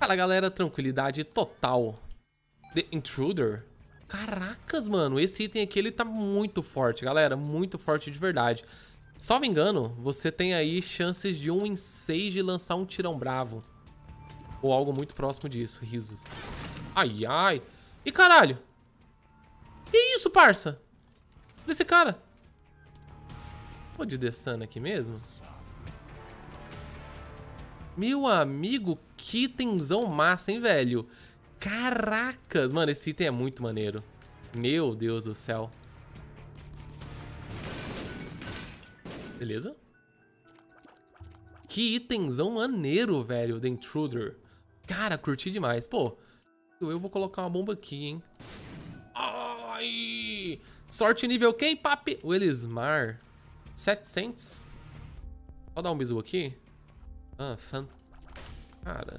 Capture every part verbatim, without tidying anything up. Fala, galera, tranquilidade total. The Intruder? Caracas, mano, esse item aqui ele tá muito forte, galera, muito forte de verdade. Salvo engano, você tem aí chances de um em seis de lançar um tirão bravo. Ou algo muito próximo disso, risos. Ai, ai. E caralho. Que isso, parça? Olha esse cara. Pode descer aqui mesmo? Meu amigo, que tensão massa, hein, velho? Caracas, mano, esse item é muito maneiro. Meu Deus do céu. Beleza? Que itenzão maneiro, velho, The Intruder. Cara, curti demais. Pô, eu vou colocar uma bomba aqui, hein? Ai! Sorte nível quem, papi? O Elismar. setecentos. Vou dar um bizu aqui. Ah, fan... Cara...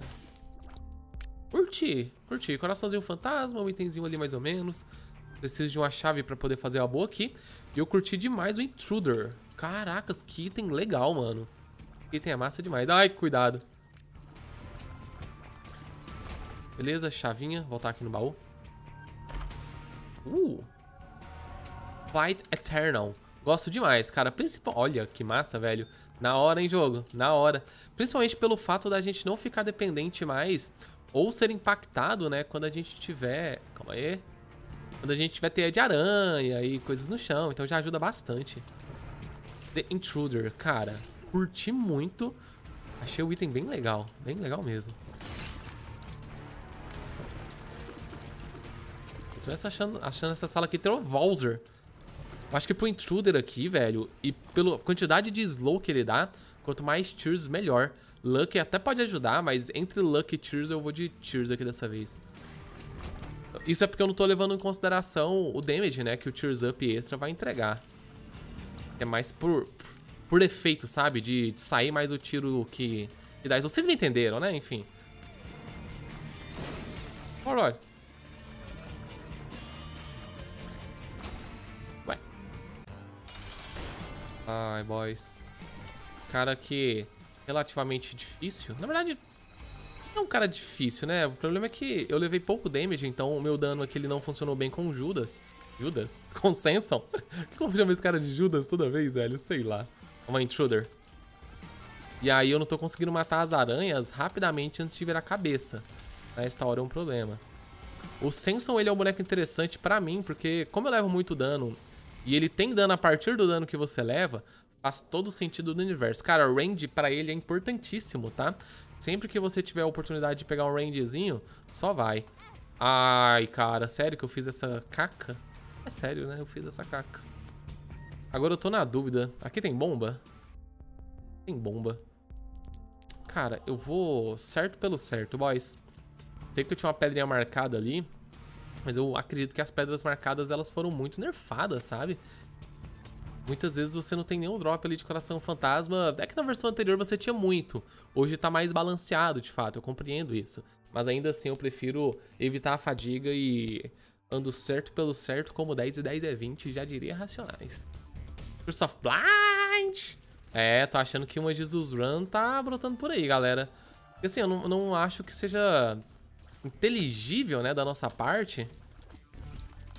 Curti, curti. Coraçãozinho fantasma, um itemzinho ali mais ou menos. Preciso de uma chave pra poder fazer uma boa aqui. E eu curti demais o Intruder. Caracas, que item legal, mano. Item é massa demais. Ai, cuidado. Beleza, chavinha. Voltar aqui no baú. Uh! White Eternal. Gosto demais, cara. Principal... Olha, que massa, velho. Na hora, hein, jogo? Na hora. Principalmente pelo fato da gente não ficar dependente mais... Ou ser impactado, né, quando a gente tiver... Calma aí. Quando a gente tiver teia de aranha e coisas no chão. Então já ajuda bastante. The Intruder, cara. Curti muito. Achei o item bem legal. Bem legal mesmo. Tô achando, achando essa sala aqui Trovolzer. Eu acho que pro Intruder aqui, velho, e pela quantidade de slow que ele dá... Quanto mais Tears, melhor. Luck até pode ajudar, mas entre Luck e Tears eu vou de Tears aqui dessa vez. Isso é porque eu não tô levando em consideração o damage, né? Que o Tears Up extra vai entregar. É mais por, por efeito, sabe? De, de sair mais o tiro que, que dá. Vocês me entenderam, né? Enfim. Olha. Vai. Ai, boys. Cara que relativamente difícil. Na verdade, não é um cara difícil, né? O problema é que eu levei pouco damage, então o meu dano aqui ele não funcionou bem com o Judas. Judas? Com Samson? Como chama esse cara de Judas toda vez, velho? Sei lá. Uma Intruder. E aí eu não tô conseguindo matar as aranhas rapidamente antes de virar a cabeça. Nesta hora é um problema. O Samson, ele é um boneco interessante pra mim, porque como eu levo muito dano, e ele tem dano a partir do dano que você leva... Faz todo o sentido do universo. Cara, o range pra ele é importantíssimo, tá? Sempre que você tiver a oportunidade de pegar um rangezinho, só vai. Ai, cara, sério que eu fiz essa caca? É sério, né? Eu fiz essa caca. Agora eu tô na dúvida. Aqui tem bomba? Tem bomba. Cara, eu vou certo pelo certo, boys. Sei que eu tinha uma pedrinha marcada ali, mas eu acredito que as pedras marcadas, elas foram muito nerfadas, sabe? Muitas vezes você não tem nenhum drop ali de coração fantasma. É que na versão anterior você tinha muito. Hoje tá mais balanceado, de fato. Eu compreendo isso. Mas ainda assim eu prefiro evitar a fadiga e... Ando certo pelo certo, como dez e dez é vinte, já diria Racionais. Curse of Blind! É, tô achando que uma Jesus Run tá brotando por aí, galera. Porque assim, eu não, não acho que seja inteligível, né, da nossa parte...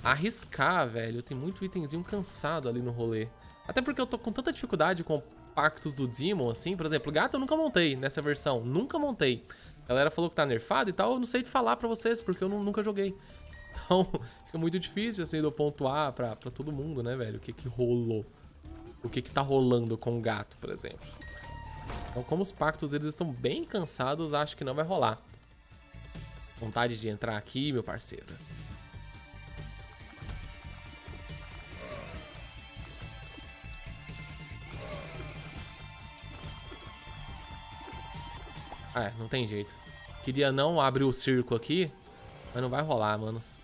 Arriscar, velho. Tem muito itemzinho cansado ali no rolê. Até porque eu tô com tanta dificuldade com pactos do Demon, assim. Por exemplo, gato eu nunca montei nessa versão. Nunca montei. A galera falou que tá nerfado e tal. Eu não sei de falar pra vocês, porque eu não, nunca joguei. Então, fica muito difícil, assim, de eu pontuar pra, pra todo mundo, né, velho? O que que rolou. O que que tá rolando com o gato, por exemplo. Então, como os pactos, eles estão bem cansados, acho que não vai rolar. Vontade de entrar aqui, meu parceiro. Ah, é, não tem jeito. Queria não abrir o circo aqui, mas não vai rolar, manos.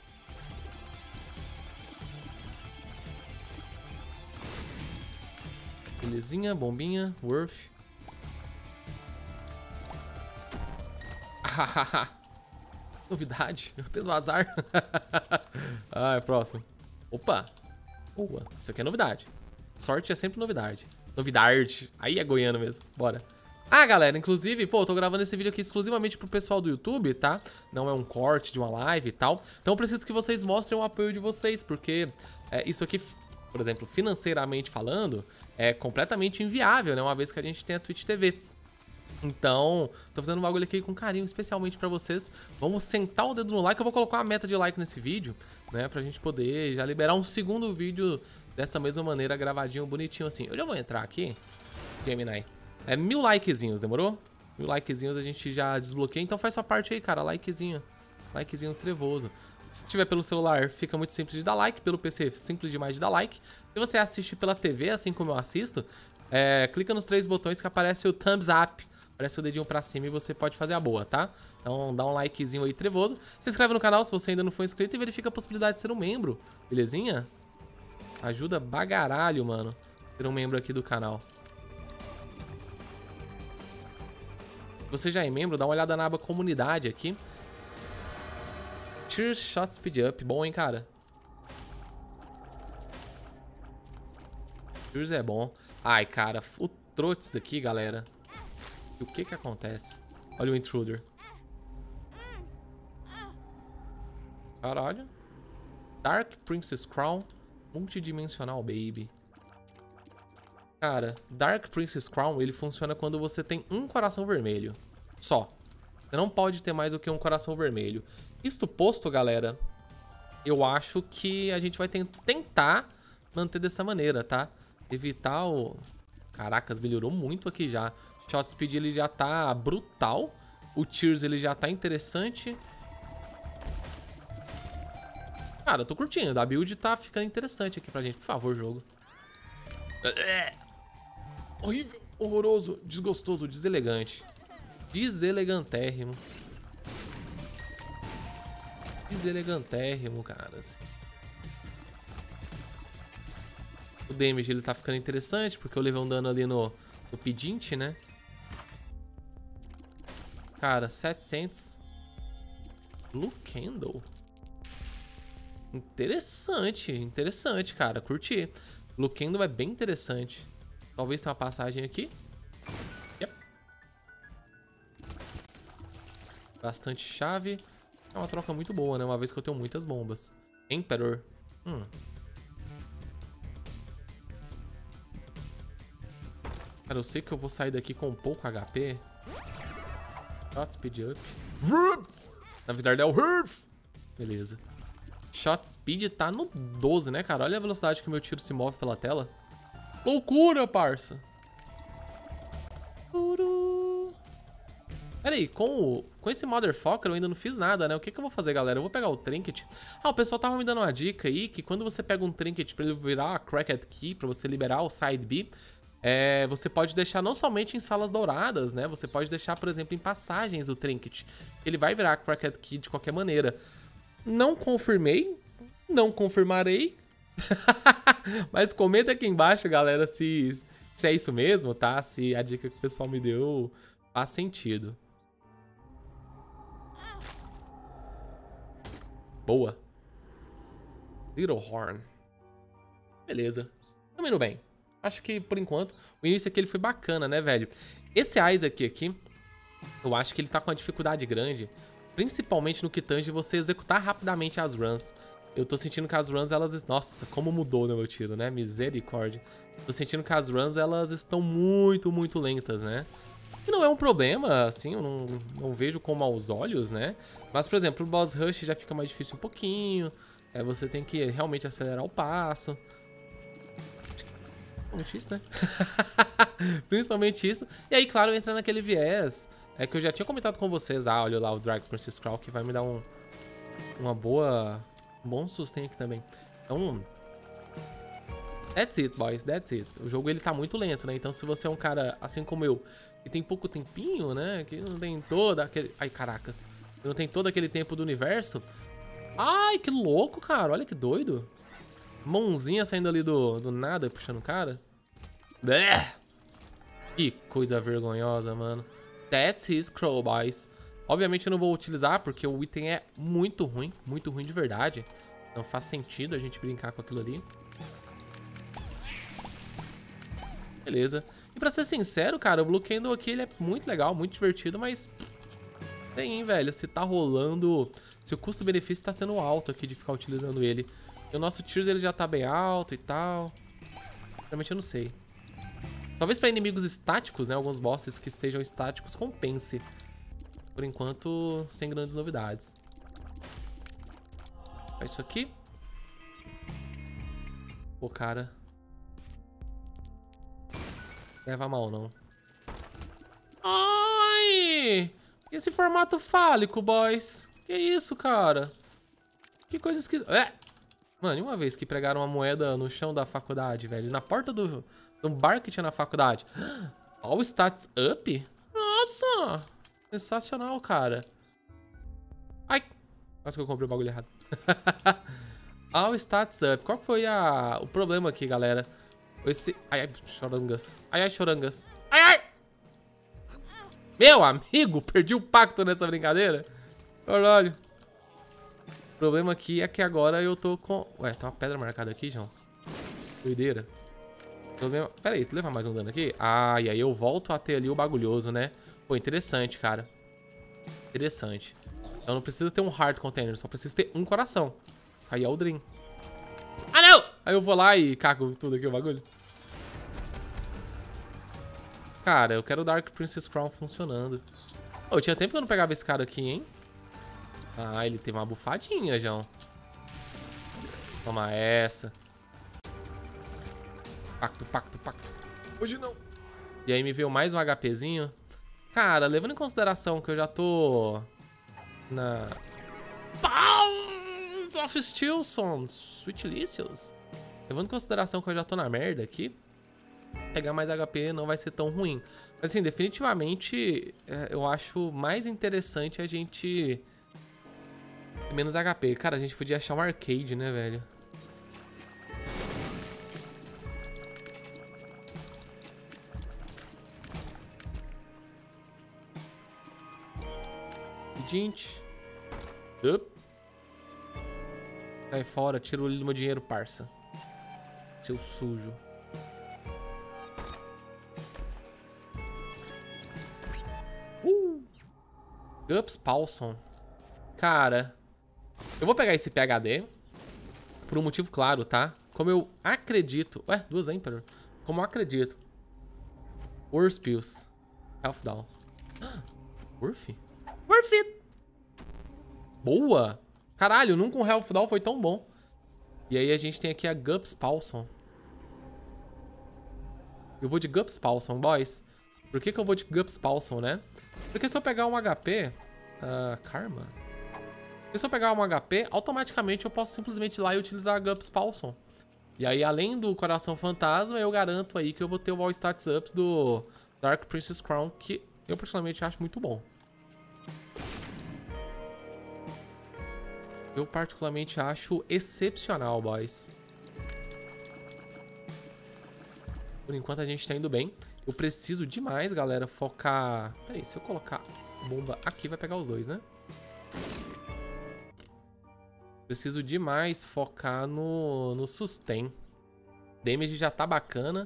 Belezinha, bombinha, worth. Novidade, eu tendo azar. Ah, é próximo. Opa, boa. Isso aqui é novidade. Sorte é sempre novidade. Novidade. Aí é goiano mesmo, bora. Ah, galera, inclusive, pô, eu tô gravando esse vídeo aqui exclusivamente pro pessoal do YouTube, tá? Não é um corte de uma live e tal. Então eu preciso que vocês mostrem o apoio de vocês, porque é, isso aqui, por exemplo, financeiramente falando, é completamente inviável, né? Uma vez que a gente tem a Twitch T V. Então, tô fazendo um bagulho aqui com carinho, especialmente pra vocês. Vamos sentar o dedo no like, eu vou colocar uma meta de like nesse vídeo, né? Pra gente poder já liberar um segundo vídeo dessa mesma maneira, gravadinho, bonitinho assim. Eu já vou entrar aqui, Gemini. É mil likezinhos, demorou? Mil likezinhos a gente já desbloqueia, então faz sua parte aí, cara, likezinho, likezinho trevoso. Se tiver pelo celular, fica muito simples de dar like, pelo P C, simples demais de dar like. Se você assiste pela T V, assim como eu assisto, é, clica nos três botões que aparece o thumbs up, aparece o dedinho pra cima e você pode fazer a boa, tá? Então dá um likezinho aí trevoso. Se inscreve no canal se você ainda não for inscrito e verifica a possibilidade de ser um membro, belezinha? Ajuda bagaralho, mano, ser um membro aqui do canal. Se você já é membro, dá uma olhada na aba comunidade aqui. Cheer Shot Speed Up. Bom, hein, cara? Cheers é bom. Ai, cara, o trotes aqui, galera. E o que que acontece? Olha o Intruder. Caralho. Dark Princess Crown. Multidimensional, baby. Cara, Dark Princess Crown, ele funciona quando você tem um coração vermelho. Só. Você não pode ter mais do que um coração vermelho. Isto posto, galera, eu acho que a gente vai tentar manter dessa maneira, tá? Evitar o... Caracas, melhorou muito aqui já. Shot Speed, ele já tá brutal. O Tears, ele já tá interessante. Cara, eu tô curtindo. A build tá ficando interessante aqui pra gente. Por favor, jogo. Horrível, horroroso, desgostoso, deselegante. Deselegantérrimo. Deselegantérrimo, caras. O damage, ele tá ficando interessante, porque eu levei um dano ali no, no pedinte, né? Cara, setecentos. Blue Candle. Interessante, interessante, cara. Curti. Blue Candle é bem interessante. Talvez tenha uma passagem aqui. Yep. Bastante chave. É uma troca muito boa, né? Uma vez que eu tenho muitas bombas. Emperor. Hum. Cara, eu sei que eu vou sair daqui com pouco H P. Shot Speed Up. Na verdade é o... Beleza. Shot Speed tá no doze, né, cara? Olha a velocidade que o meu tiro se move pela tela. Loucura, parça. Pera aí, com, o, com esse motherfucker eu ainda não fiz nada, né? O que que eu vou fazer, galera? Eu vou pegar o trinket. Ah, o pessoal tava me dando uma dica aí, que quando você pega um trinket pra ele virar a Cricket Key, pra você liberar o Side B, é, você pode deixar não somente em salas douradas, né? Você pode deixar, por exemplo, em passagens o trinket. Ele vai virar a Cricket Key de qualquer maneira. Não confirmei, não confirmarei. Mas comenta aqui embaixo, galera, se, se é isso mesmo, tá? Se a dica que o pessoal me deu faz sentido. Boa. Little Horn. Beleza. Tamo indo bem. Acho que, por enquanto, o início aqui ele foi bacana, né, velho? Esse Isaac aqui, eu acho que ele tá com uma dificuldade grande, principalmente no que tange você executar rapidamente as runs. Eu tô sentindo que as runs, elas... Nossa, como mudou no meu tiro, né? Misericórdia. Tô sentindo que as runs, elas estão muito, muito lentas, né? E não é um problema, assim, eu não, não vejo com maus olhos, né? Mas, por exemplo, o boss rush já fica mais difícil um pouquinho. É, você tem que realmente acelerar o passo. Principalmente isso, né? Principalmente isso. E aí, claro, entra naquele viés... É que eu já tinha comentado com vocês. Ah, olha lá o Dragon Princess Crown, que vai me dar um... Uma boa... Um bom sustento aqui também. Então... That's it, boys. That's it. O jogo, ele tá muito lento, né? Então, se você é um cara, assim como eu, que tem pouco tempinho, né? Que não tem todo aquele... Ai, caracas. Que não tem todo aquele tempo do universo. Ai, que louco, cara. Olha que doido. Mãozinha saindo ali do, do nada e puxando o cara. Que coisa vergonhosa, mano. That's his crow, boys. Obviamente eu não vou utilizar, porque o item é muito ruim. Muito ruim de verdade. Não faz sentido a gente brincar com aquilo ali. beleza. E pra ser sincero, cara, o Blue Candle aqui, ele é muito legal, muito divertido, mas... tem, hein, velho, se tá rolando... se o custo-benefício tá sendo alto aqui de ficar utilizando ele. E o nosso Tears, ele já tá bem alto e tal. Realmente eu não sei. Talvez pra inimigos estáticos, né, alguns bosses que sejam estáticos, compense. Por enquanto, sem grandes novidades. É isso aqui. Pô, cara. Leva mal, não. Ai! E esse formato fálico, boys? Que isso, cara? Que coisa esquisita. É! Mano, e uma vez que pregaram uma moeda no chão da faculdade, velho? Na porta do, do bar que tinha na faculdade. All stats up? Nossa! Sensacional, cara. Ai! Quase que eu comprei o bagulho errado. All stats up. Qual foi a... o problema aqui, galera? Esse... ai, ai, chorangas. Ai, ai, chorangas. Ai, ai! Meu amigo, perdi o pacto nessa brincadeira. Caralho. O problema aqui é que agora eu tô com... ué, tem uma pedra marcada aqui, João. Doideira. Problema... pera aí, tu leva mais um dano aqui? Ah, e aí eu volto a ter ali o bagulhoso, né? Pô, interessante, cara. Interessante. Então não precisa ter um hard container, só precisa ter um coração. Aí é o Dream. Ah, não! Aí eu vou lá e cago tudo aqui o bagulho. Cara, eu quero o Dark Princess Crown funcionando. Ô, oh, tinha tempo que eu não pegava esse cara aqui, hein? Ah, ele teve uma bufadinha, João. Toma essa. Pacto, pacto, pacto. Hoje não. E aí me veio mais um HPzinho. Cara, levando em consideração que eu já tô... na... Pounds of Stilson. Sweetlicious. Levando em consideração que eu já tô na merda aqui, pegar mais H P não vai ser tão ruim. Mas assim, definitivamente eu acho mais interessante a gente... menos H P. Cara, a gente podia achar um arcade, né, velho? Gente. Up. Sai fora, tira o meu dinheiro, parça. Seu sujo. Uh. Guppy's Paw. Cara, eu vou pegar esse P H D por um motivo claro, tá? Como eu acredito... ué, duas Emperor. Como eu acredito. Worth Pills. Health down. Ah, Worth? Worth it. Boa! Caralho, nunca um Health Down foi tão bom. E aí a gente tem aqui a Guppy's Paw. Eu vou de Guppy's Paw, boys. Por que que eu vou de Guppy's Paw, né? Porque se eu pegar um H P... Uh, Karma? Porque se eu pegar um H P, automaticamente eu posso simplesmente ir lá e utilizar a Guppy's Paw. E aí, além do Coração Fantasma, eu garanto aí que eu vou ter o All Stats Ups do Dark Princess Crown, que eu particularmente acho muito bom. Eu particularmente acho excepcional, boys. Por enquanto a gente tá indo bem. Eu preciso demais, galera, focar... peraí, se eu colocar bomba aqui, vai pegar os dois, né? Preciso demais focar no, no sustain. Damage já tá bacana.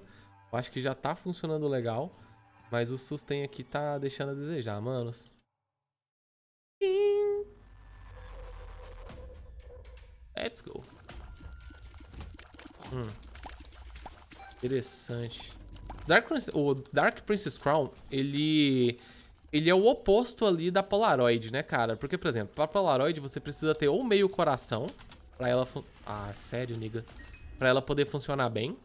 Eu acho que já tá funcionando legal. Mas o sustain aqui tá deixando a desejar, manos. Let's go. Hum. Interessante. Dark Prince, o Dark Princess Crown, ele... ele é o oposto ali da Polaroid, né, cara? Porque, por exemplo, pra Polaroid você precisa ter ou meio coração pra ela... ah, sério, nigga? Pra ela poder funcionar bem.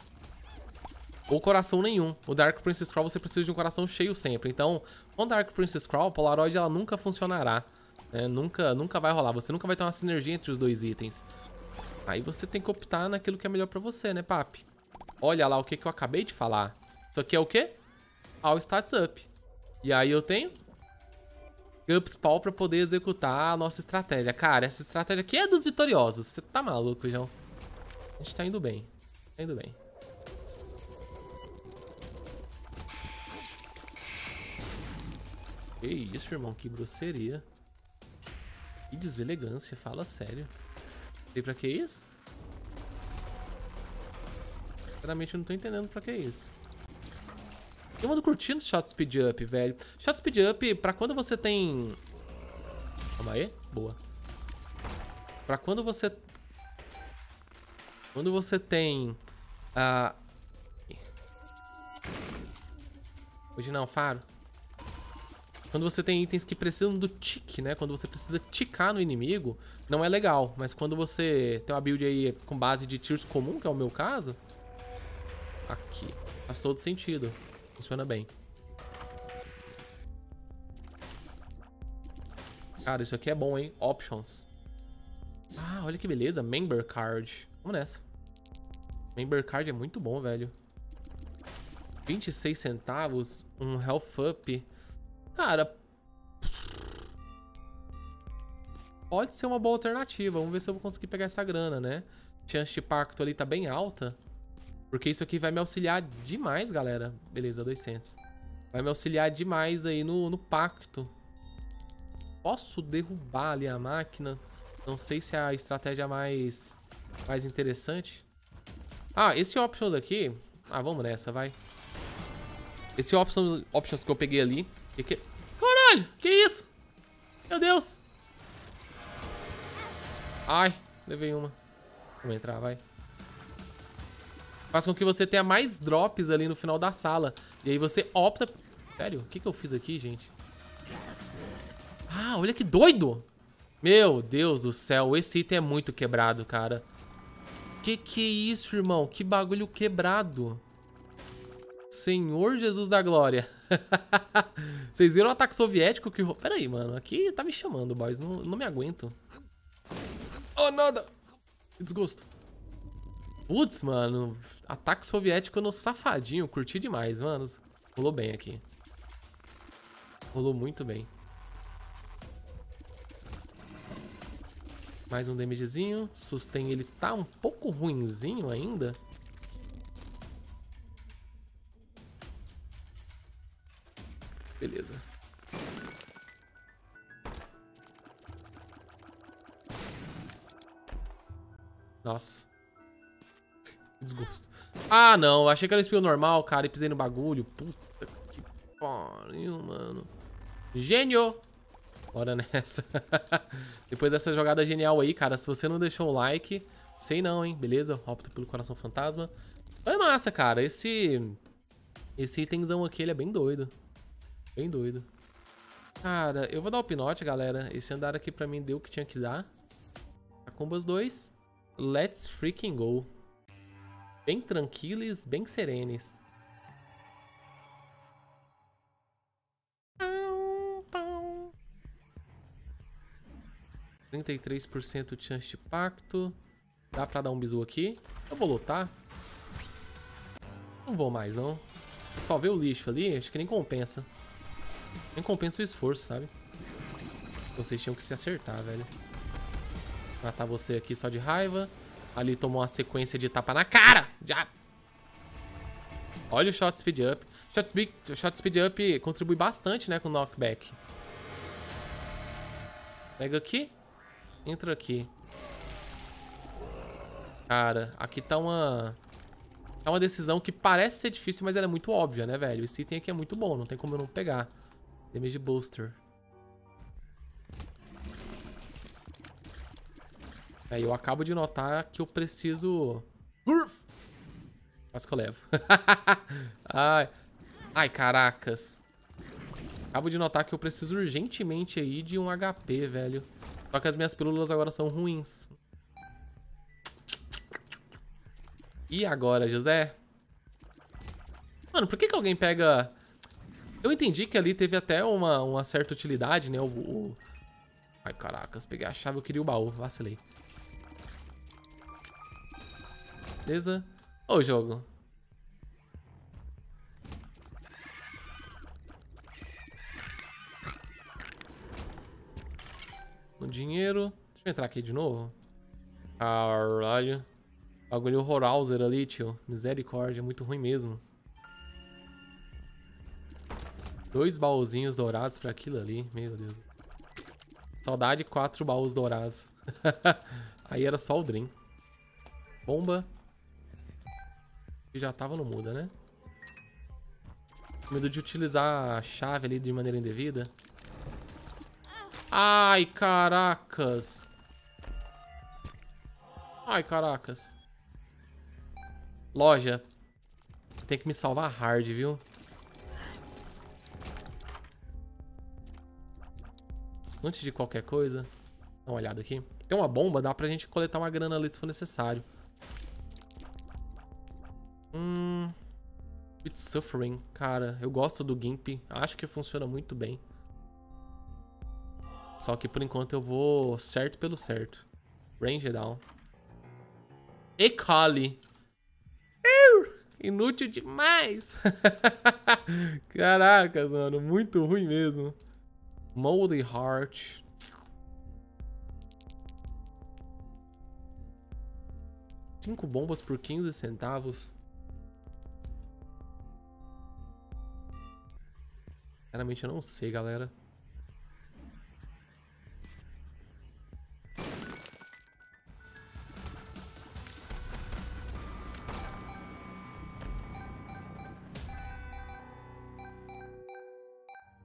Ou coração nenhum. O Dark Princess Crown você precisa de um coração cheio sempre. Então, com Dark Princess Crown, a Polaroid ela nunca funcionará. É, nunca, nunca vai rolar, você nunca vai ter uma sinergia entre os dois itens. Aí você tem que optar naquilo que é melhor pra você, né, papi? Olha lá o que, que eu acabei de falar. Isso aqui é o quê? All Stats Up. E aí eu tenho Guppy's Paw pra poder executar a nossa estratégia. Cara, essa estratégia aqui é dos vitoriosos. Você tá maluco, João? A gente tá indo bem. Tá indo bem. Que isso, irmão, que grosseria. Que deselegância, fala sério. Sei pra que é isso? Sinceramente eu não tô entendendo pra que é isso. Eu ando curtindo Shot Speed Up, velho. Shot Speed Up, pra quando você tem... Calma aí. Boa. Pra quando você... Quando você tem... Ah... Hoje não, faro. Quando você tem itens que precisam do tique, né? Quando você precisa ticar no inimigo, não é legal. Mas quando você tem uma build aí com base de tiros comum, que é o meu caso... Aqui. Faz todo sentido. Funciona bem. Cara, isso aqui é bom, hein? Options. Ah, olha que beleza. Member Card. Vamos nessa. Member Card é muito bom, velho. vinte e seis centavos. Um Health Up. Cara... Pode ser uma boa alternativa. Vamos ver se eu vou conseguir pegar essa grana, né? Chance de pacto ali tá bem alta. Porque isso aqui vai me auxiliar demais, galera. Beleza, duzentos. Vai me auxiliar demais aí no, no pacto. Posso derrubar ali a máquina? Não sei se é a estratégia mais, mais interessante. Ah, esse Options aqui... Ah, vamos nessa, vai. Esse Options, options que eu peguei ali... Que que... Caralho, que isso? Meu Deus. Ai, levei uma. Vamos entrar, vai. Faz com que você tenha mais drops ali no final da sala. E aí você opta... Sério? O que, que eu fiz aqui, gente? Ah, olha que doido! Meu Deus do céu. Esse item é muito quebrado, cara. Que que é isso, irmão? Que bagulho quebrado. Senhor Jesus da glória. Vocês viram o ataque soviético que... Pera aí, mano. Aqui tá me chamando, boys. Não, não me aguento. Oh, nada. Que desgosto. Putz, mano, ataque soviético no safadinho, curti demais, mano. Rolou bem aqui. Rolou muito bem. Mais um damagezinho. Sustain, ele tá um pouco ruinzinho ainda. Beleza. Nossa. Desgosto. Ah, não. Achei que era um espinho normal, cara. E pisei no bagulho. Puta que pariu, mano. Gênio! Bora nessa. Depois dessa jogada genial aí, cara. Se você não deixou o like, sei não, hein. Beleza? Opto pelo coração fantasma. É massa, cara. Esse... Esse itenzão aqui, ele é bem doido. Bem doido. Cara, eu vou dar o pinote, galera. Esse andar aqui pra mim deu o que tinha que dar. Tacumbas dois. Let's freaking go. Bem tranquilos, bem serenes. trinta e três por cento de chance de pacto. Dá pra dar um bizu aqui. Eu vou lutar. Não vou mais, não. Só ver o lixo ali, acho que nem compensa. Nem compensa o esforço, sabe? Vocês tinham que se acertar, velho. Matar você aqui só de raiva. Ali tomou uma sequência de tapa na cara. Já. Olha o Shot Speed Up. Shot Speed, shot speed Up contribui bastante, né, com o knockback. Pega aqui. Entra aqui. Cara, aqui tá uma... Tá uma decisão que parece ser difícil, mas ela é muito óbvia, né, velho? Esse item aqui é muito bom, não tem como eu não pegar. Damage Booster. Aí eu acabo de notar que eu preciso... Urf! Quase que eu levo. Ai. Ai, caracas. Acabo de notar que eu preciso urgentemente aí de um H P, velho. Só que as minhas pílulas agora são ruins. E agora, José? Mano, por que que alguém pega... Eu entendi que ali teve até uma, uma certa utilidade, né? O, o... Ai, caracas. Peguei a chave, eu queria o baú. Vacilei. Beleza? Ô, oh, jogo. O dinheiro. Deixa eu entrar aqui de novo. Caralho. Bagulho horroroso ali, tio. Misericórdia, muito ruim mesmo. Dois baúzinhos dourados pra aquilo ali. Meu Deus. Saudade, quatro baús dourados. Aí era só o Dream. Bomba. Já tava no muda, né? Medo de utilizar a chave ali de maneira indevida. Ai, caracas. Ai, caracas. Loja. Tem que me salvar hard, viu? Antes de qualquer coisa, dá uma olhada aqui. Tem uma bomba, dá pra gente coletar uma grana ali se for necessário. Hum... Sweet Suffering, cara, eu gosto do Gimp. Acho que funciona muito bem. Só que por enquanto eu vou certo pelo certo. Ranger down. E Kali. Inútil demais. Caracas, mano. Muito ruim mesmo. Moldy Heart. Cinco bombas por quinze centavos. Sinceramente, eu não sei, galera.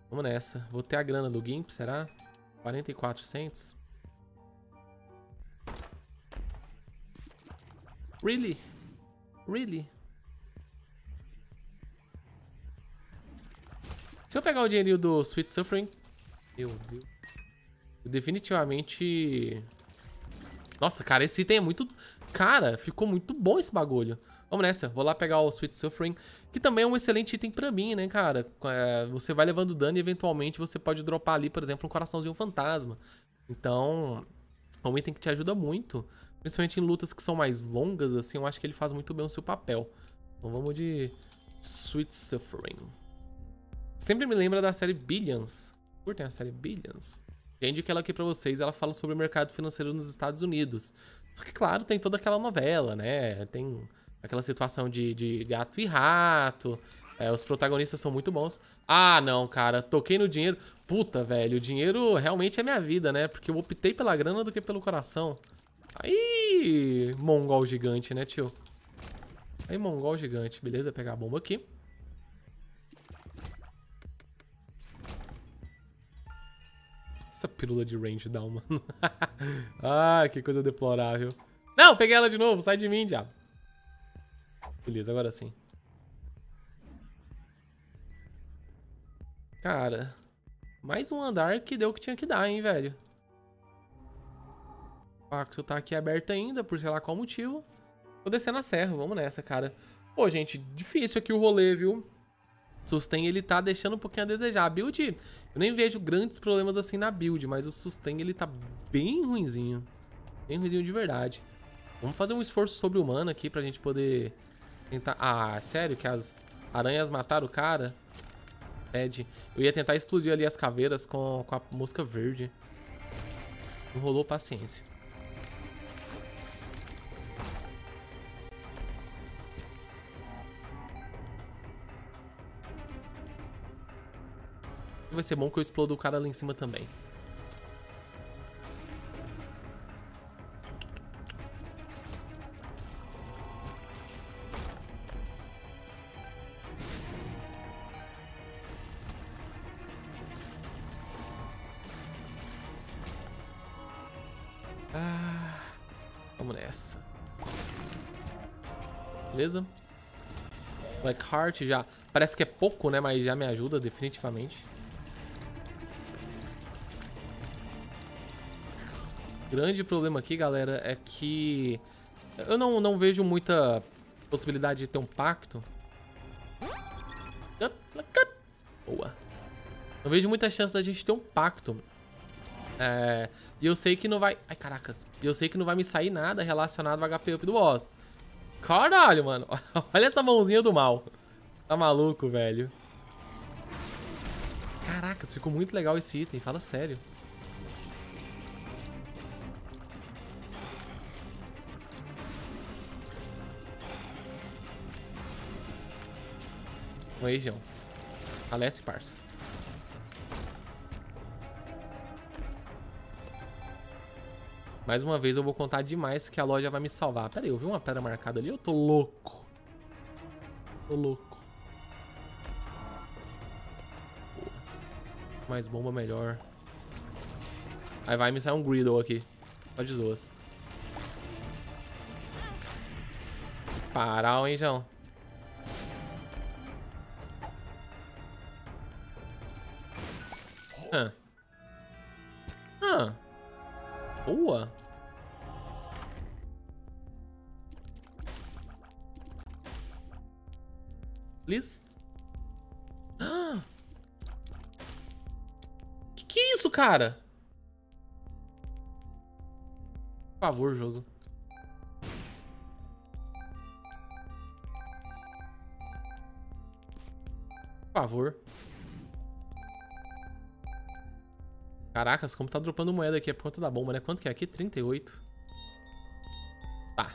Vamos nessa. Vou ter a grana do Gimp, será? quarenta e quatro cents? Really? Really? Se eu pegar o dinheirinho do Sweet Suffering... Meu Deus. Eu definitivamente... Nossa, cara, esse item é muito... Cara, ficou muito bom esse bagulho. Vamos nessa, vou lá pegar o Sweet Suffering, que também é um excelente item pra mim, né, cara? É, você vai levando dano e eventualmente você pode dropar ali, por exemplo, um coraçãozinho fantasma. Então, é um item que te ajuda muito, principalmente em lutas que são mais longas, assim, eu acho que ele faz muito bem o seu papel. Então vamos de Sweet Suffering. Sempre me lembra da série Billions. Curtem a série Billions? Já indiquei ela aqui pra vocês, ela fala sobre o mercado financeiro nos Estados Unidos. Só que, claro, tem toda aquela novela, né? Tem... Aquela situação de, de gato e rato. É, os protagonistas são muito bons. Ah, não, cara. Toquei no dinheiro. Puta, velho. O dinheiro realmente é minha vida, né? Porque eu optei pela grana do que pelo coração. Aí, mongol gigante, né, tio? Aí, mongol gigante. Beleza, vou pegar a bomba aqui. Essa pílula de range down, mano. Ah, que coisa deplorável. Não, peguei ela de novo. Sai de mim, diabo. Beleza, agora sim. Cara, mais um andar que deu o que tinha que dar, hein, velho? O Axel tá aqui aberto ainda, por sei lá qual motivo. Vou descer na serra, vamos nessa, cara. Pô, gente, difícil aqui o rolê, viu? Sustain, ele tá deixando um pouquinho a desejar. A build, eu nem vejo grandes problemas assim na build, mas o sustain, ele tá bem ruinzinho. Bem ruinzinho de verdade. Vamos fazer um esforço sobre-humano aqui pra gente poder... Tentar... Ah, sério? Que as aranhas mataram o cara? Pede. Eu ia tentar explodir ali as caveiras com, com a mosca verde. Não rolou, paciência. Vai ser bom que eu explodo o cara ali em cima também. Beleza? Black Heart já... Parece que é pouco, né? Mas já me ajuda definitivamente. Grande problema aqui, galera, é que... Eu não, não vejo muita possibilidade de ter um pacto. Boa. Não vejo muita chance da gente ter um pacto. É... E eu sei que não vai... Ai, caracas. E eu sei que não vai me sair nada relacionado ao H P up do boss. Caralho, mano. Olha essa mãozinha do mal. Tá maluco, velho. Caraca, ficou muito legal esse item. Fala sério. Vamos aí, João. Falece, parça. Mais uma vez eu vou contar demais que a loja vai me salvar. Pera aí, eu vi uma pedra marcada ali? Eu tô louco. Tô louco. Quanto mais bomba, melhor. Aí vai me sair um Griddle aqui. Só de zoas. Parar, hein, João? Ah. Ah. Boa. Please. Ah. Que que é isso, cara? Por favor, jogo. Por favor. Caracas, como tá dropando moeda aqui. É por conta da bomba, né? Quanto que é aqui? trinta e oito. Tá.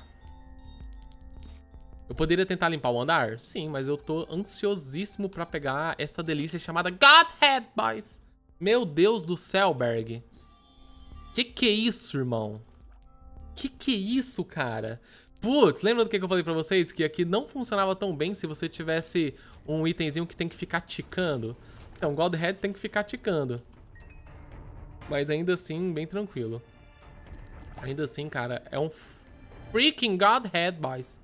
Eu poderia tentar limpar o andar? Sim, mas eu tô ansiosíssimo pra pegar essa delícia chamada Godhead, boys. Meu Deus do céu, Berg. Que que é isso, irmão? Que que é isso, cara? Putz, lembra do que eu falei pra vocês? Que aqui não funcionava tão bem se você tivesse um itemzinho que tem que ficar ticando. Então, Godhead tem que ficar ticando. Mas ainda assim, bem tranquilo. Ainda assim, cara, é um freaking Godhead, boys.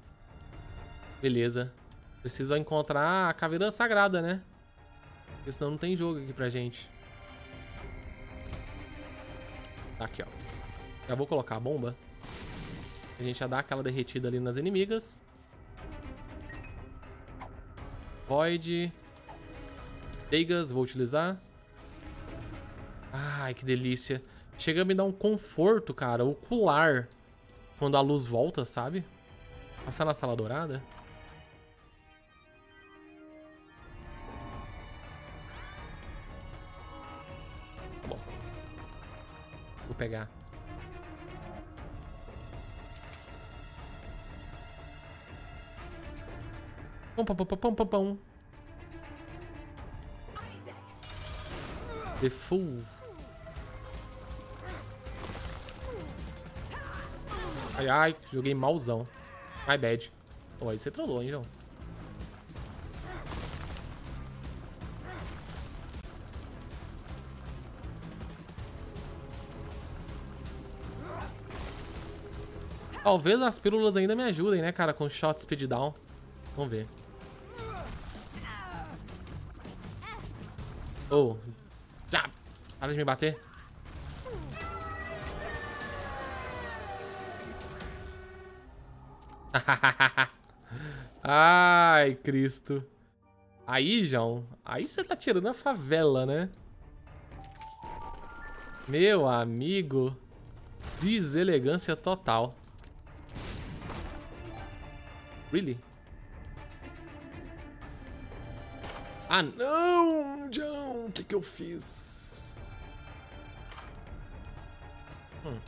Beleza. Preciso encontrar a caveira sagrada, né? Porque senão não tem jogo aqui pra gente. Tá aqui, ó. Já vou colocar a bomba. A gente já dá aquela derretida ali nas inimigas. Void. Deigas, vou utilizar. Ai, que delícia. Chega a me dar um conforto, cara, ocular. Quando a luz volta, sabe? Passar na sala dourada. Tá bom. Vou pegar. Pão, pão, pão, pão, pão, pão. The Fool. Ai, ai, joguei malzão. My bad. Pô, aí você trollou, hein, João? Talvez as pílulas ainda me ajudem, né, cara? Com shot speed down. Vamos ver. Oh. Já. Para de me bater. Ai, Cristo. Aí, João. Aí você tá tirando a favela, né? Meu amigo. Deselegância total. Really? Ah, não, João. O que que eu fiz? Hum.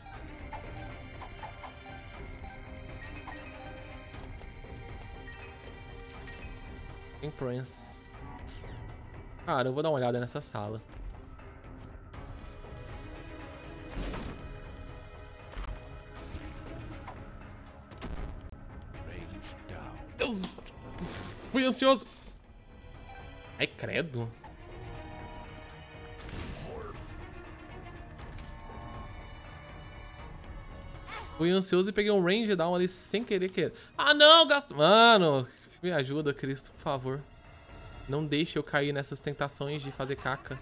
Prince. Cara, eu vou dar uma olhada nessa sala. Eu fui ansioso. Ai, credo. Fui ansioso e peguei um range down ali sem querer querer. Ah, não, gasto. Mano. Me ajuda, Cristo, por favor. Não deixe eu cair nessas tentações de fazer caca.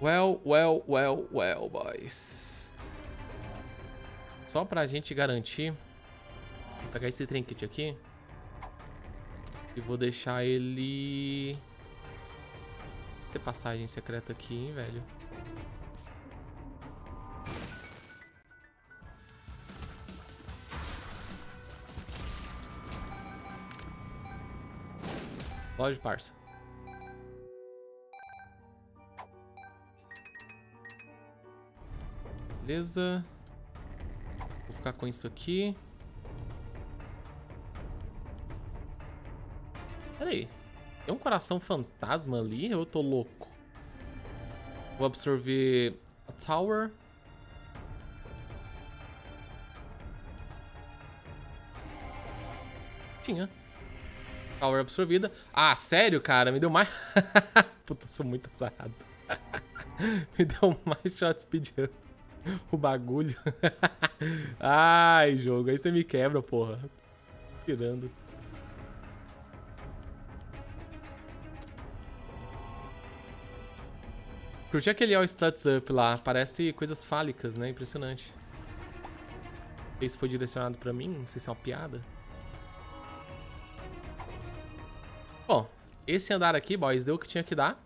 Well, well, well, well, boys. Só pra gente garantir. Vou pegar esse trinket aqui. E vou deixar ele... Ter passagem secreta aqui, hein, velho. Lógico, parça. Beleza. Vou ficar com isso aqui. Pera aí. Tem um coração fantasma ali? Eu tô louco. Vou absorver a tower. tinha. Power absorvida. Ah, sério, cara? Me deu mais... Puta, eu sou muito azarado. Me deu mais shot speed up. O bagulho. Ai, jogo. Aí você me quebra, porra. Tirando. Curti aquele All Stats Up lá. Parece coisas fálicas, né? Impressionante. Esse foi direcionado pra mim. Não sei se é uma piada. Bom, esse andar aqui, boys, deu o que tinha que dar.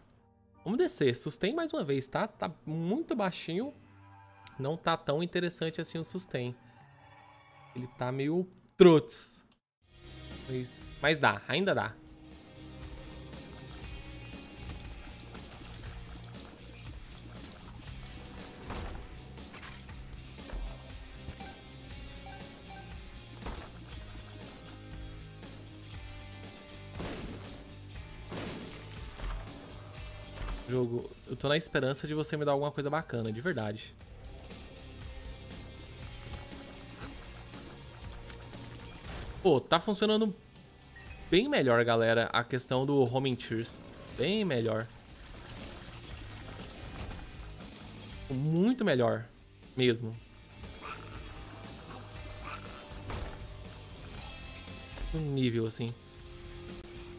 Vamos descer. Sustain mais uma vez, tá? Tá muito baixinho. Não tá tão interessante assim o sustain. Ele tá meio trots. Mas, mas dá, ainda dá. Jogo, eu tô na esperança de você me dar alguma coisa bacana, de verdade. Pô, tá funcionando bem melhor, galera, a questão do Homing Tears. Bem melhor. Muito melhor mesmo. Um nível, assim.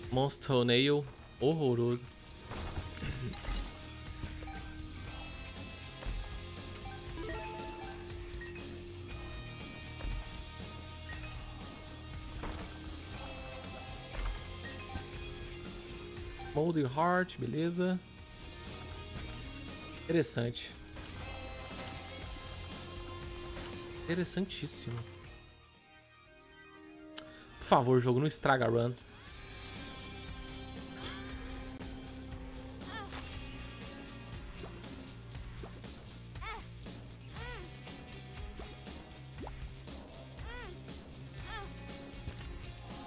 Monster Nail, horroroso. Moldy Heart, beleza. Interessante. Interessantíssimo. Por favor, jogo, não estraga a run.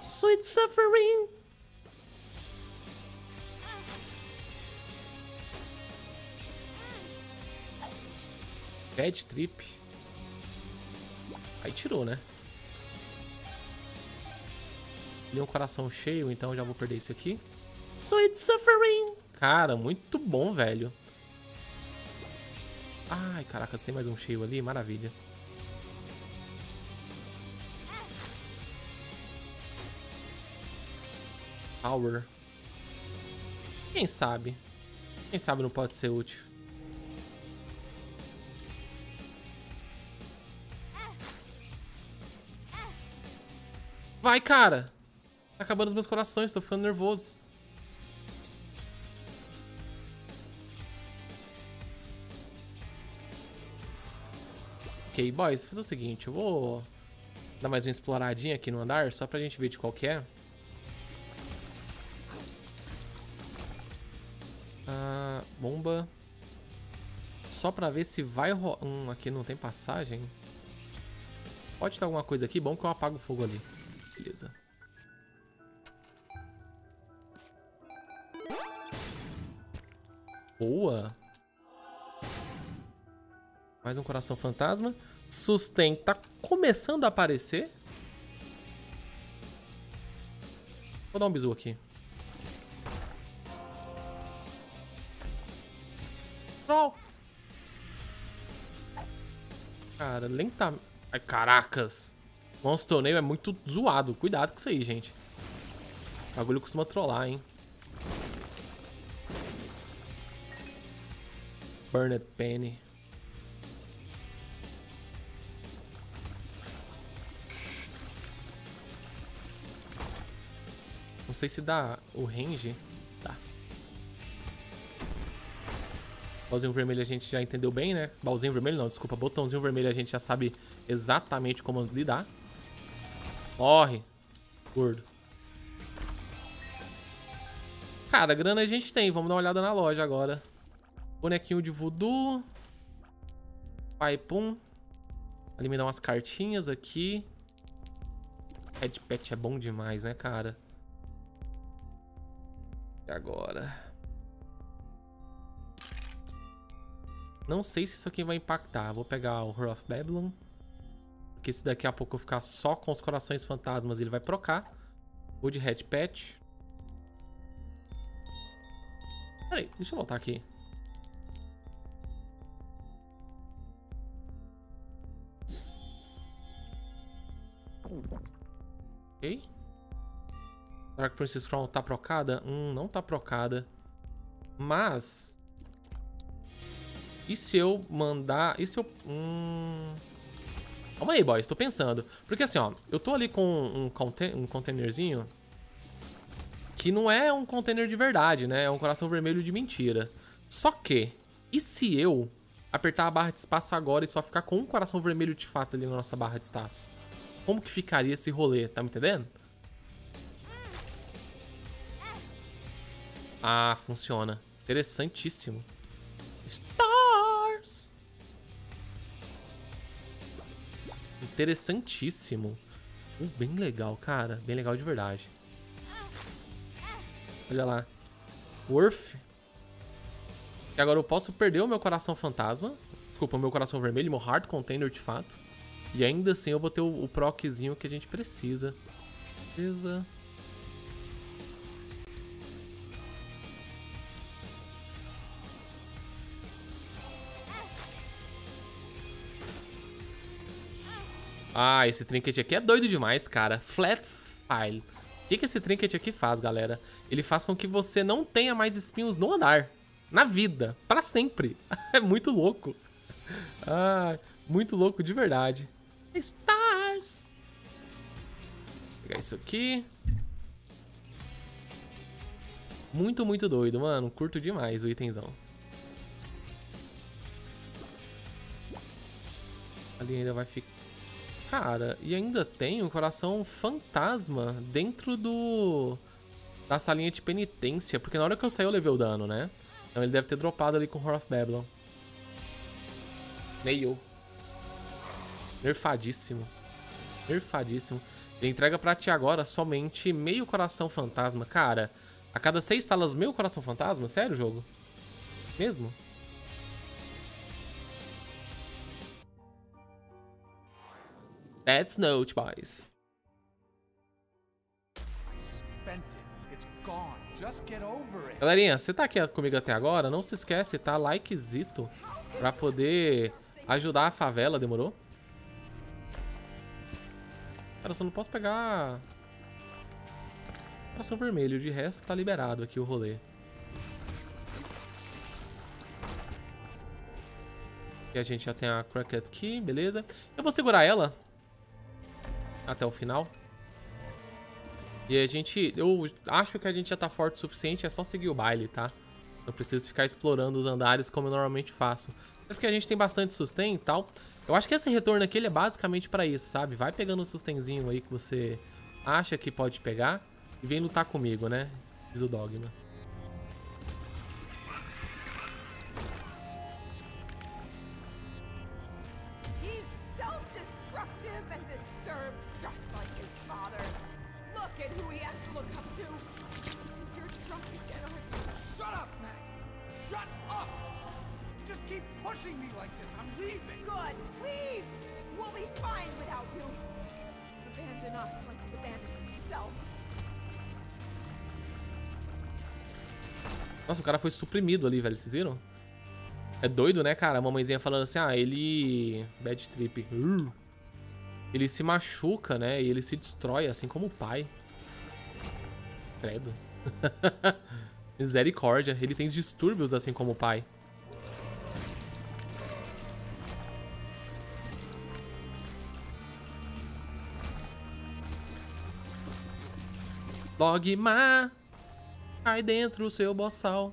Sweet Suffering. Bad Trip. Aí tirou, né? E um coração cheio, então já vou perder isso aqui. Sweet Suffering. Cara, muito bom, velho. Ai, caraca, tem mais um cheio ali, maravilha. Power. Quem sabe? Quem sabe não pode ser útil. Vai, cara! Tá acabando os meus corações, tô ficando nervoso. Ok, boys, vou fazer o seguinte, eu vou dar mais uma exploradinha aqui no andar, só pra gente ver de qual que é. Ah, bomba. Só pra ver se vai rolar... Hum, aqui não tem passagem. Pode ter alguma coisa aqui, bom que eu apago o fogo ali. Beleza. Boa. Mais um coração fantasma. Sustain tá começando a aparecer. Vou dar um bizu aqui. Troll. Cara, lentamente. Ai, caracas. Monster Nail é muito zoado. Cuidado com isso aí, gente. O bagulho costuma trollar, hein? Burned Penny. Não sei se dá o range. Tá. Botãozinho vermelho a gente já entendeu bem, né? Botãozinho vermelho não, desculpa. Botãozinho vermelho a gente já sabe exatamente como lidar. Morre, gordo. Cara, grana a gente tem. Vamos dar uma olhada na loja agora. Bonequinho de voodoo. Pai, pum. Eliminar umas cartinhas aqui. Headpet é bom demais, né, cara? E agora? Não sei se isso aqui vai impactar. Vou pegar o Whore of Babylon. Porque se daqui a pouco eu ficar só com os corações fantasmas, ele vai procar. Wood Hat Pet. Peraí, deixa eu voltar aqui. Ok. Dark Princess Crown tá procada? Hum, não tá procada. Mas... E se eu mandar... E se eu... Hum... Calma aí, boys. Tô pensando. Porque assim, ó. Eu tô ali com um, conten um containerzinho. Que não é um container de verdade, né? É um coração vermelho de mentira. Só que... E se eu apertar a barra de espaço agora e só ficar com um coração vermelho de fato ali na nossa barra de status? Como que ficaria esse rolê? Tá me entendendo? Ah, funciona. Interessantíssimo. Stars! Interessantíssimo. Uh, bem legal, cara. Bem legal de verdade. Olha lá. Worth. E agora eu posso perder o meu coração fantasma. Desculpa, o meu coração vermelho, meu hard container de fato. E ainda assim eu vou ter o, o proczinho que a gente precisa. Beleza. Ah, esse trinket aqui é doido demais, cara. Flat File. O que, que esse trinket aqui faz, galera? Ele faz com que você não tenha mais espinhos no andar. Na vida. Pra sempre. É muito louco. Ah, muito louco de verdade. Stars. Vou pegar isso aqui. Muito, muito doido, mano. Curto demais o itemzão. Ali ainda vai ficar... Cara, e ainda tem um coração fantasma dentro do... da salinha de penitência. Porque na hora que eu saí eu levei o dano, né? Então ele deve ter dropado ali com o Whore of Babylon. Nail. Nerfadíssimo. Nerfadíssimo. Ele entrega pra ti agora somente meio coração fantasma. Cara, a cada seis salas meio coração fantasma? Sério, jogo? Mesmo? That's no boys. Galerinha, você tá aqui comigo até agora? Não se esquece, tá? Likezito pra poder ajudar a favela, demorou? Cara, eu só não posso pegar... Coração vermelho, de resto tá liberado aqui o rolê. E a gente já tem a Cricket Key, beleza? Eu vou segurar ela até o final. E a gente... Eu acho que a gente já tá forte o suficiente. É só seguir o baile, tá? Eu preciso ficar explorando os andares como eu normalmente faço. É porque a gente tem bastante sustain e tal. Eu acho que esse retorno aqui ele é basicamente pra isso, sabe? Vai pegando um sustenzinho aí que você acha que pode pegar. E vem lutar comigo, né? Diz o Dogma. Nossa, o cara foi suprimido ali, velho. Vocês viram? É doido, né, cara? A mamãezinha falando assim, ah, ele... Bad trip. Uh. Ele se machuca, né? E ele se destrói, assim como o pai. Credo. Misericórdia. Ele tem distúrbios, assim como o pai. Dogma. Aí dentro, seu boçal.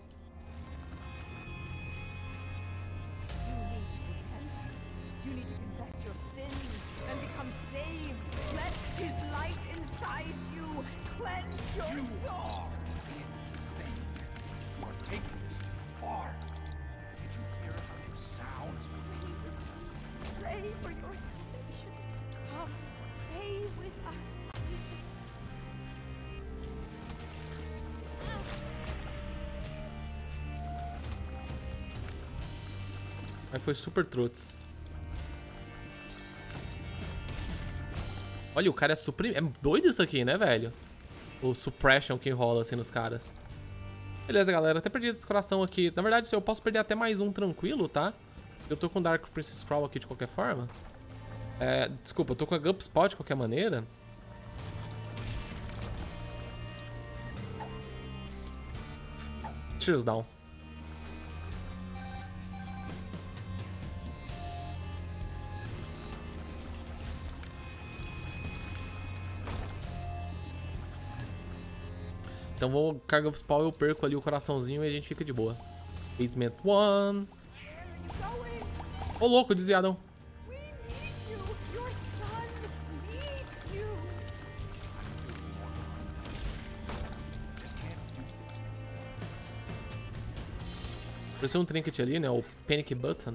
Foi super trots. Olha, o cara é super... É doido isso aqui, né, velho? o suppression que rola assim nos caras. Beleza, galera. Até perdi esse coração aqui. Na verdade, eu posso perder até mais um tranquilo, tá? Eu tô com Dark Princess Crown aqui de qualquer forma. É, desculpa, eu tô com a Guppy's Paw de qualquer maneira. Cheers down. Então vou carga o spawn, eu perco ali o coraçãozinho e a gente fica de boa. Basement one. Ô louco, desviadão. Pareceu um trinket ali, né? O Panic Button.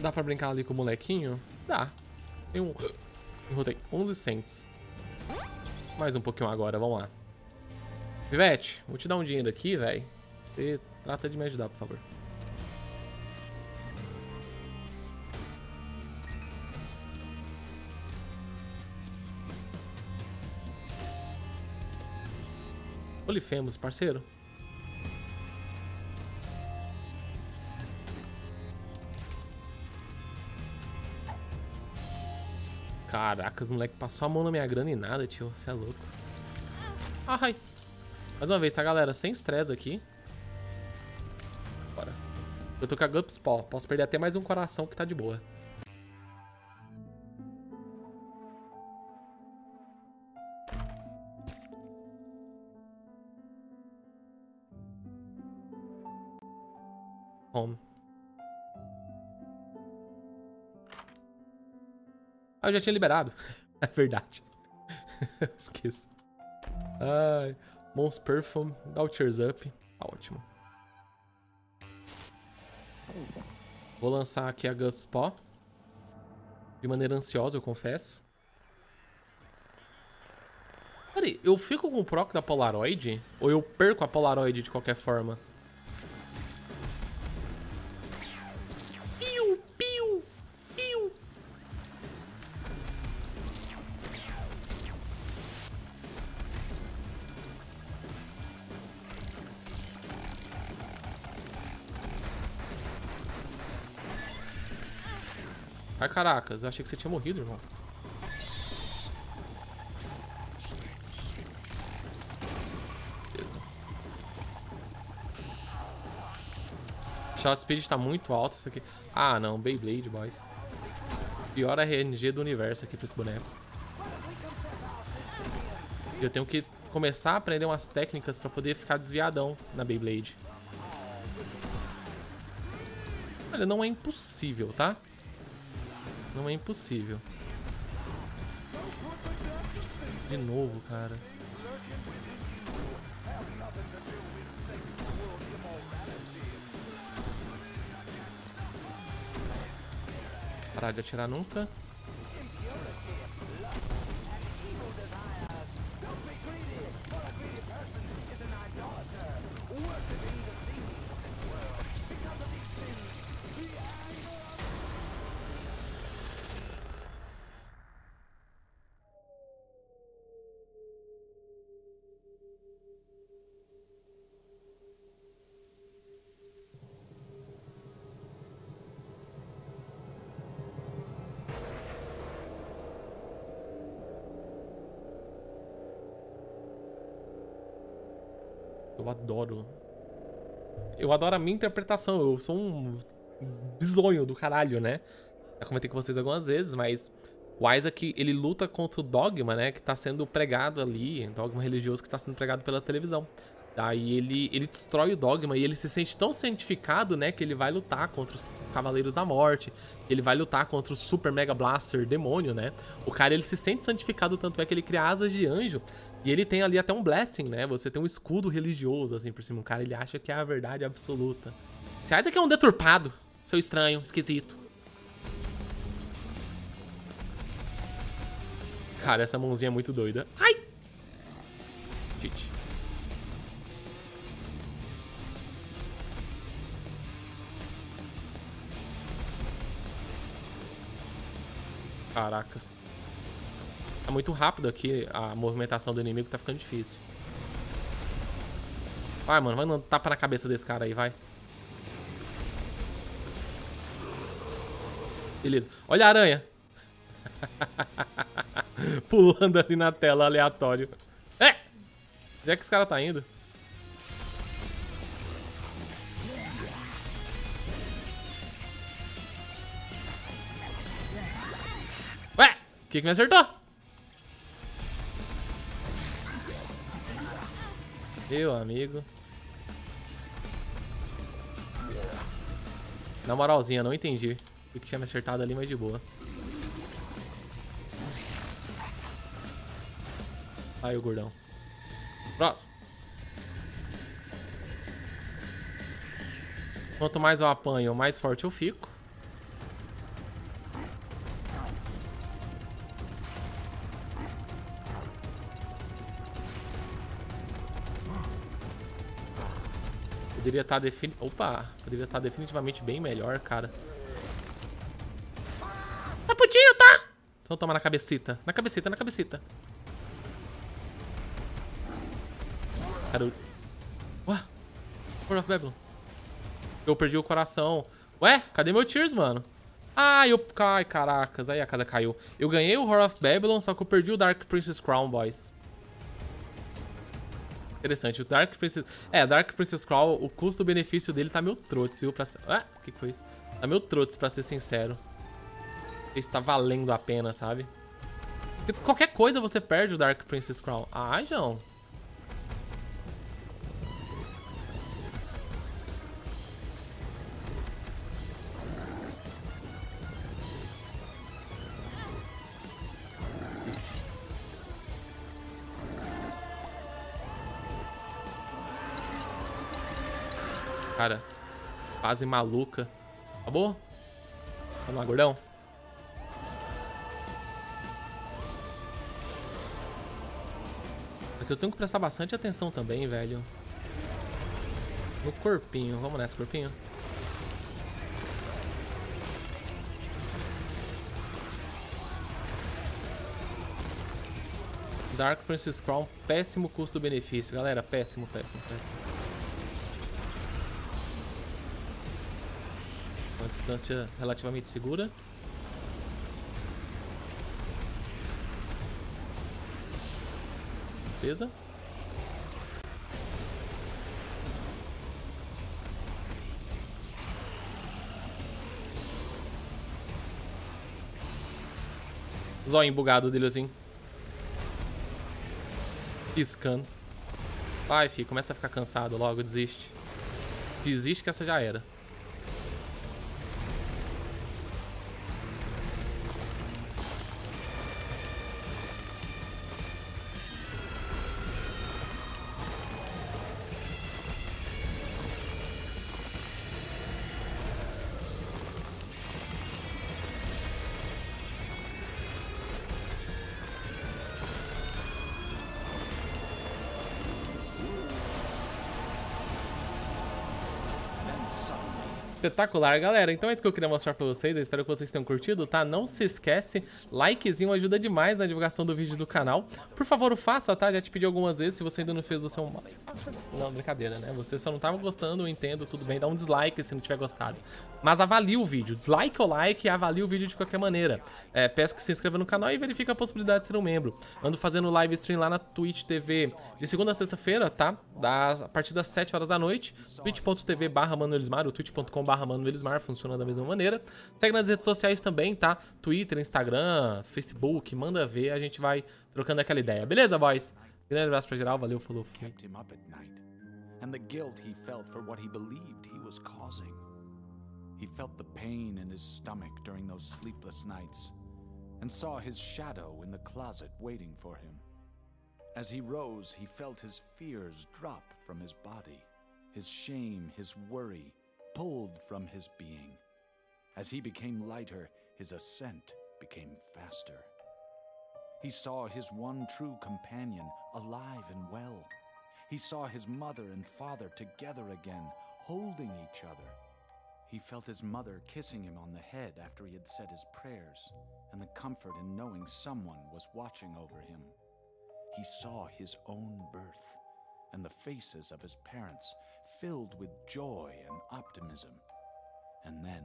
Dá pra brincar ali com o molequinho? Dá. Tem um... Enrotei. onze cents. Mais um pouquinho agora, vamos lá. Pivete, vou te dar um dinheiro aqui, velho. Você trata de me ajudar, por favor. Polifemos, parceiro. Caraca, os moleque passou a mão na minha grana e nada, tio. Você é louco. Ai. Mais uma vez, tá, galera? Sem estresse aqui. Bora. Eu tô com a Guppy's Paw. Posso perder até mais um coração que tá de boa. Home. Ah, eu já tinha liberado. É verdade. Esqueço. Ai, Mons Perfume, dá o Cheers Up. Tá ótimo. Vou lançar aqui a Guppy's Paw. De maneira ansiosa, eu confesso. Peraí, eu fico com o proc da Polaroid? Ou eu perco a Polaroid de qualquer forma? Ai, caracas, eu achei que você tinha morrido, irmão. Shot speed tá muito alto isso aqui. Ah, não, Beyblade, boys. Pior R N G do universo aqui pra esse boneco. Eu tenho que começar a aprender umas técnicas pra poder ficar desviadão na Beyblade. Olha, não é impossível, tá? Não é impossível. De novo, cara. Parar de atirar nunca. Eu adoro. Eu adoro a minha interpretação. Eu sou um bizonho do caralho, né? Já comentei com vocês algumas vezes, mas o Isaac, ele luta contra o dogma, né? Que tá sendo pregado ali, dogma religioso que tá sendo pregado pela televisão. Daí ele, ele destrói o dogma e ele se sente tão santificado, né? Que ele vai lutar contra os Cavaleiros da Morte. Ele vai lutar contra o Super Mega Blaster Demônio, né? O cara, ele se sente santificado, tanto é que ele cria asas de anjo. E ele tem ali até um blessing, né? Você tem um escudo religioso, assim, por cima. O cara, ele acha que é a verdade absoluta. Esse Isaac é um deturpado. Seu estranho, esquisito. Cara, essa mãozinha é muito doida. Ai! Tite. Caracas. Tá muito rápido aqui. A movimentação do inimigo tá ficando difícil. Vai, mano. Vai dando tapa na cabeça desse cara aí, vai. Beleza. Olha a aranha. Pulando ali na tela, aleatório. É! Onde é que esse cara tá indo? Ué! O que que me acertou? Meu amigo. Na moralzinha, não entendi. O que tinha me acertado ali, mas de boa. Aí o gordão. Próximo. Quanto mais eu apanho, mais forte eu fico. Poderia estar defini... Opa! Poderia estar definitivamente bem melhor, cara. Tá putinho, tá? Então toma na cabecita. Na cabecita, na cabecita. Cara, eu... Ué? Whore of Babylon. Eu perdi o coração. Ué? Cadê meu Tears, mano? Ah, eu... Ai, caracas. Aí a casa caiu. Eu ganhei o Whore of Babylon, só que eu perdi o Dark Princess Crown, boys. Interessante. O Dark Princess... É, Dark Princess Crown, o custo-benefício dele tá meio trotes, viu? Pra... Ué? O que que foi isso? Tá meio trotes, pra ser sincero. Esse tá valendo a pena, sabe? Porque qualquer coisa você perde o Dark Princess Crown. Ah, João. Cara, fase maluca. Acabou? Vamos lá, gordão. Aqui eu tenho que prestar bastante atenção também, velho. No corpinho. Vamos nessa, corpinho. Dark Princess Crown. Péssimo custo-benefício, galera. Péssimo, péssimo, péssimo. Uma distância relativamente segura. Beleza. Zóio bugado dele assim. Piscando. Vai, filho. Começa a ficar cansado logo. Desiste. Desiste que essa já era. Espetacular, galera. Então é isso que eu queria mostrar pra vocês. Eu espero que vocês tenham curtido, tá? Não se esquece, likezinho ajuda demais na divulgação do vídeo do canal. Por favor, faça, tá? Já te pedi algumas vezes. Se você ainda não fez o seu... Não, brincadeira, né? Você só não tava gostando, eu entendo, tudo bem. Dá um dislike se não tiver gostado. Mas avalie o vídeo. Dislike ou like, avalie o vídeo de qualquer maneira. É, peço que se inscreva no canal e verifique a possibilidade de ser um membro. Ando fazendo live stream lá na Twitch T V de segunda a sexta-feira, tá? A partir das sete horas da noite. twitch ponto tv barra Manoelismar ou twitch ponto com barra Mano Elismar, funciona da mesma maneira. Segue nas redes sociais também, tá? Twitter, Instagram, Facebook, manda ver. A gente vai trocando aquela ideia. Beleza, boys? Grande abraço pra geral, valeu, falou. And the guilt he felt for what he believed he was causing. He felt the pain in his stomach during those sleepless nights and saw his shadow in the closet waiting for him. As he rose, he felt his fears drop from his body, his shame, his worry pulled from his being. As he became lighter, his ascent became faster. He saw his one true companion alive and well. He saw his mother and father together again, holding each other. He felt his mother kissing him on the head after he had said his prayers, and the comfort in knowing someone was watching over him. He saw his own birth, and the faces of his parents filled with joy and optimism. And then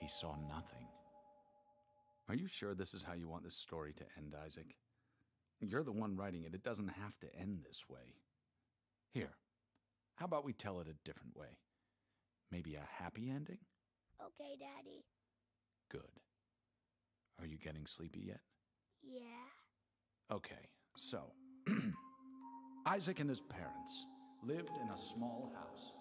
he saw nothing. Are you sure this is how you want this story to end, Isaac? You're the one writing it. It doesn't have to end this way. Here, how about we tell it a different way? Maybe a happy ending? Okay, Daddy. Good. Are you getting sleepy yet? Yeah. Okay, so Isaac and his parents lived in a small house.